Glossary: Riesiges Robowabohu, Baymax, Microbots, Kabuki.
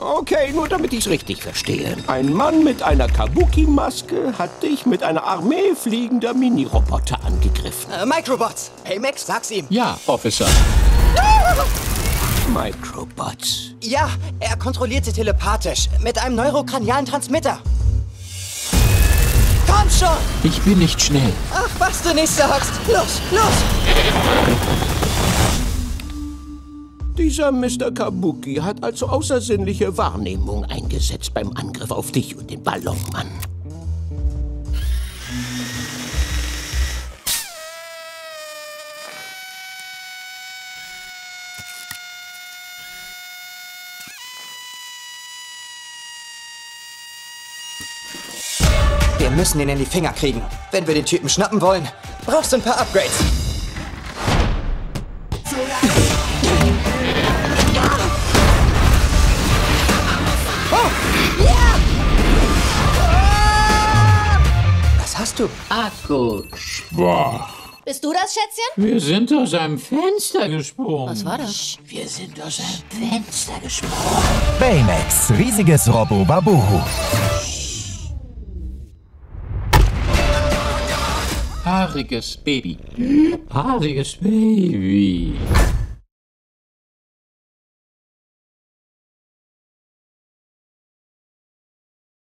Okay, nur damit ich es richtig verstehe. Ein Mann mit einer Kabuki-Maske hat dich mit einer Armee fliegender Mini-Roboter angegriffen. Microbots! Baymax, sag's ihm. Ja, Officer. Microbots. Ja, er kontrolliert sie telepathisch mit einem neurokranialen Transmitter. Komm schon! Ich bin nicht schnell. Ach, was du nicht sagst. Los, los! Dieser Mr. Kabuki hat also außersinnliche Wahrnehmung eingesetzt beim Angriff auf dich und den Ballonmann. Wir müssen ihn in die Finger kriegen. Wenn wir den Typen schnappen wollen, brauchst du ein paar Upgrades. Akku schwach. Bist du das, Schätzchen? Wir sind aus einem Fenster gesprungen. Was war das? Wir sind aus einem Fenster gesprungen. Baymax, riesiges Robowabohu. Haariges Baby.